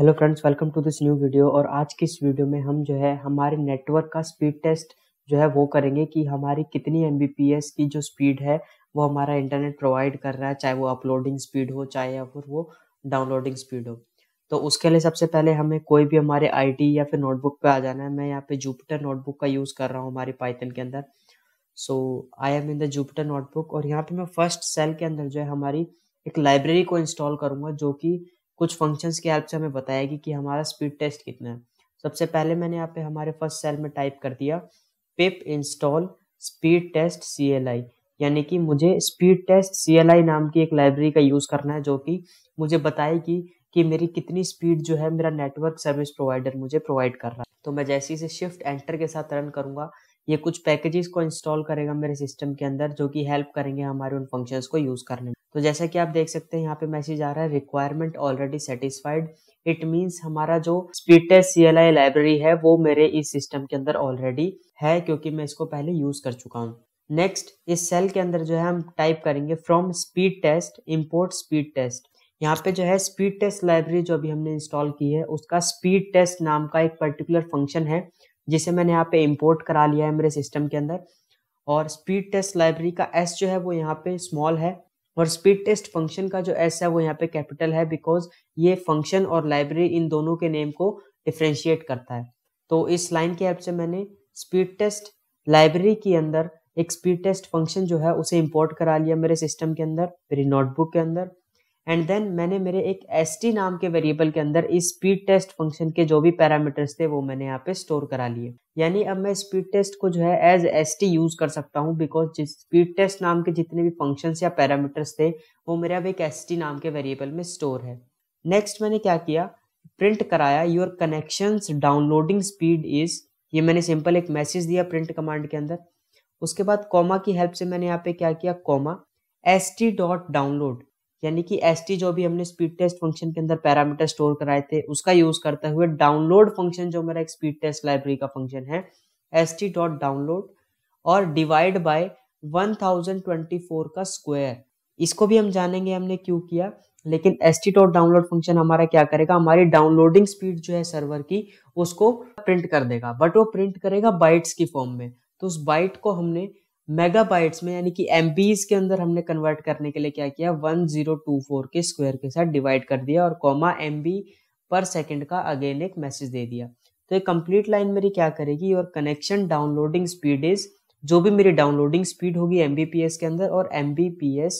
Hello friends, welcome to this new video. और आज की इस वीडियो में हम जो है हमारे नेटवर्क का स्पीड टेस्ट जो है वो करेंगे कि हमारी कितनी MBPS की जो स्पीड है वो हमारा इंटरनेट प्रोवाइड कर रहा है, चाहे वो अपलोडिंग स्पीड हो चाहे या फिर वो डाउनलोडिंग स्पीड हो। तो उसके लिए सबसे पहले हमें कोई भी हमारे आईडी या फिर नोटबुक पे आ जाना है। मैं यहाँ पे जुपिटर नोटबुक का यूज़ कर रहा हूँ हमारे पाइथन के अंदर। So I am in the Jupyter notebook और यहाँ पे मैं फर्स्ट सेल के अंदर जो है हमारी एक लाइब्रेरी को इंस्टॉल करूँगा जो कि कुछ फंक्शंस के हेल्प से हमें बताएगी कि हमारा स्पीड टेस्ट कितना है। सबसे पहले मैंने यहाँ पे हमारे फर्स्ट सेल में टाइप कर दिया pip install speed test CLI, यानी कि मुझे स्पीड टेस्ट CLI नाम की एक लाइब्रेरी का यूज़ करना है जो कि मुझे बताएगी कि मेरी कितनी स्पीड जो है मेरा नेटवर्क सर्विस प्रोवाइडर मुझे प्रोवाइड कर रहा है। तो मैं जैसे ही शिफ्ट एंटर के साथ रन करूँगा, ये कुछ पैकेजेस को इंस्टॉल करेगा मेरे सिस्टम के अंदर जो कि हेल्प करेंगे हमारे उन फंक्शंस को यूज़ करने में। तो जैसा कि आप देख सकते हैं यहाँ पे मैसेज आ रहा है requirement already satisfied. It means हमारा जो स्पीड टेस्ट CLI लाइब्रेरी है वो मेरे इस सिस्टम के अंदर ऑलरेडी है क्योंकि मैं इसको पहले यूज़ कर चुका हूँ। नेक्स्ट इस सेल के अंदर जो है हम टाइप करेंगे from speed test import speed test. यहाँ पे जो है स्पीड टेस्ट लाइब्रेरी जो अभी हमने इंस्टॉल की है उसका स्पीड टेस्ट नाम का एक पर्टिकुलर फंक्शन है जिसे मैंने यहाँ पे इंपोर्ट करा लिया है मेरे सिस्टम के अंदर। और स्पीड टेस्ट लाइब्रेरी का S जो है वो यहाँ पे स्मॉल है और स्पीड टेस्ट फंक्शन का जो S है वो यहाँ पे कैपिटल है, बिकॉज ये फंक्शन और लाइब्रेरी इन दोनों के नेम को डिफ्रेंशिएट करता है। तो इस लाइन की हेल्प से मैंने स्पीड टेस्ट लाइब्रेरी के अंदर एक स्पीड टेस्ट फंक्शन जो है उसे इम्पोर्ट करा लिया मेरे सिस्टम के अंदर, मेरी नोटबुक के अंदर। एंड देन मैंने मेरे एक ST नाम के वेरिएबल के अंदर इस स्पीड टेस्ट फंक्शन के जो भी पैरामीटर्स थे वो मैंने यहाँ पे स्टोर करा लिए। यानी अब मैं स्पीड टेस्ट को जो है एज ST यूज कर सकता हूँ, बिकॉज जिस स्पीड टेस्ट नाम के जितने भी फंक्शंस या पैरामीटर्स थे वो मेरे अब एक ST नाम के वेरिएबल में स्टोर है। नेक्स्ट मैंने क्या किया, प्रिंट कराया your connections downloading speed is, ये मैंने सिंपल एक मैसेज दिया प्रिंट कमांड के अंदर। उसके बाद कॉमा की हेल्प से मैंने यहाँ पे क्या किया, कॉमा ST.download, यानी कि ST जो भी हमने स्पीड टेस्ट फंक्शन के अंदर पैरामीटर स्टोर कराए थे उसका यूज करते हुए डाउनलोड फंक्शन जो मेरा एक स्पीड टेस्ट लाइब्रेरी का फंक्शन है ST.download और डिवाइड बाय 1024 का स्क्वायर। इसको भी हम जानेंगे हमने क्यों किया, लेकिन ST.download फंक्शन हमारा क्या करेगा, हमारी डाउनलोडिंग स्पीड जो है सर्वर की उसको प्रिंट कर देगा, बट वो प्रिंट करेगा बाइट्स की फॉर्म में। तो उस बाइट को हमने मेगाबाइट्स में यानी कि MBs के अंदर हमने कन्वर्ट करने के लिए क्या किया, 1024 के स्क्वायर के साथ डिवाइड कर दिया और कॉमा MB/s का अगेन एक मैसेज दे दिया। तो ये कंप्लीट लाइन मेरी क्या करेगी, और कनेक्शन डाउनलोडिंग स्पीड इज, जो भी मेरी डाउनलोडिंग स्पीड होगी MBPS के अंदर और MBPS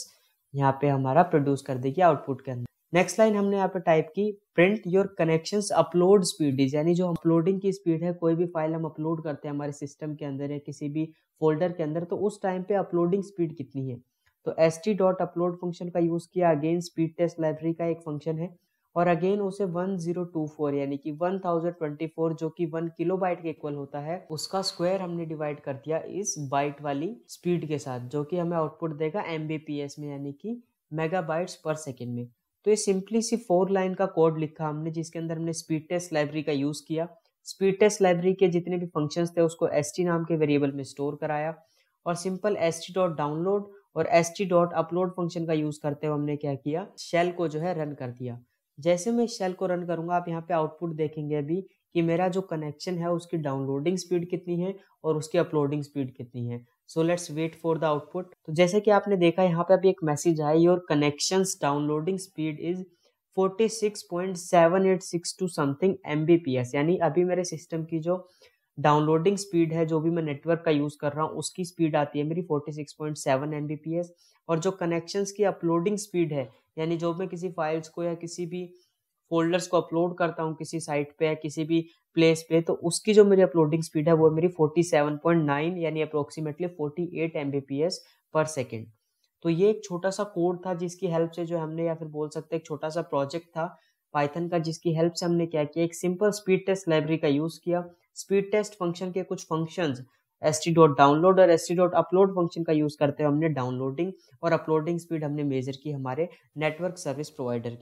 यहाँ पे हमारा प्रोड्यूस कर देगी आउटपुट के अंदर। नेक्स्ट लाइन हमने यहाँ पे टाइप की print your connections upload speed is, यानी जो अपलोडिंग की स्पीड है, कोई भी फाइल हम अपलोड करते हैं हमारे सिस्टम के अंदर या किसी भी फोल्डर के अंदर तो उस टाइम पे अपलोडिंग स्पीड कितनी है। तो ST.upload फंक्शन का यूज किया, अगेन स्पीड टेस्ट लाइब्रेरी का एक फंक्शन है और अगेन उसे 1024 यानी कि 1024 जो कि 1 किलोबाइट के इक्वल होता है उसका स्क्वायर हमने डिवाइड कर दिया इस बाइट वाली स्पीड के साथ जो कि हमें आउटपुट देगा MBPS में यानी कि मेगाबाइट्स/सेकेंड में। तो ये सिंपली सी 4 लाइन का कोड लिखा हमने जिसके अंदर हमने स्पीड टेस्ट लाइब्रेरी का यूज़ किया, स्पीड टेस्ट लाइब्रेरी के जितने भी फंक्शंस थे उसको ST नाम के वेरिएबल में स्टोर कराया और सिंपल ST.download और ST.upload फंक्शन का यूज़ करते हुए हमने क्या किया, शेल को जो है रन कर दिया। जैसे मैं शेल को रन करूँगा आप यहाँ पे आउटपुट देखेंगे अभी कि मेरा जो कनेक्शन है उसकी डाउनलोडिंग स्पीड कितनी है और उसकी अपलोडिंग स्पीड कितनी है। So let's wait for the output. तो जैसे कि आपने देखा यहाँ पे अभी एक मैसेज आया your connections downloading speed is 46.7862 something MBPS, यानी अभी मेरे सिस्टम की जो डाउनलोडिंग स्पीड है जो भी मैं नेटवर्क का यूज़ कर रहा हूँ उसकी स्पीड आती है मेरी 46.7 MBPS और जो कनेक्शंस की अपलोडिंग स्पीड है यानी जो मैं किसी फाइल्स को या किसी भी फोल्डर्स को अपलोड करता हूँ किसी साइट पे या किसी भी प्लेस पे तो उसकी जो मेरी अपलोडिंग स्पीड है वो मेरी 47.9 यानी अप्रोक्सीमेटली 48 MBPS/s। तो ये एक छोटा सा कोड था जिसकी हेल्प से जो हमने, या फिर बोल सकते हैं एक छोटा सा प्रोजेक्ट था पाइथन का जिसकी हेल्प से हमने क्या किया, एक सिंपल स्पीड टेस्ट लाइब्रेरी का यूज़ किया, स्पीड टेस्ट फंक्शन के कुछ फंक्शंस ST.download और ST.upload फंक्शन का यूज़ करते हुए हमने डाउनलोडिंग और अपलोडिंग स्पीड हमने मेजर की हमारे नेटवर्क सर्विस प्रोवाइडर की।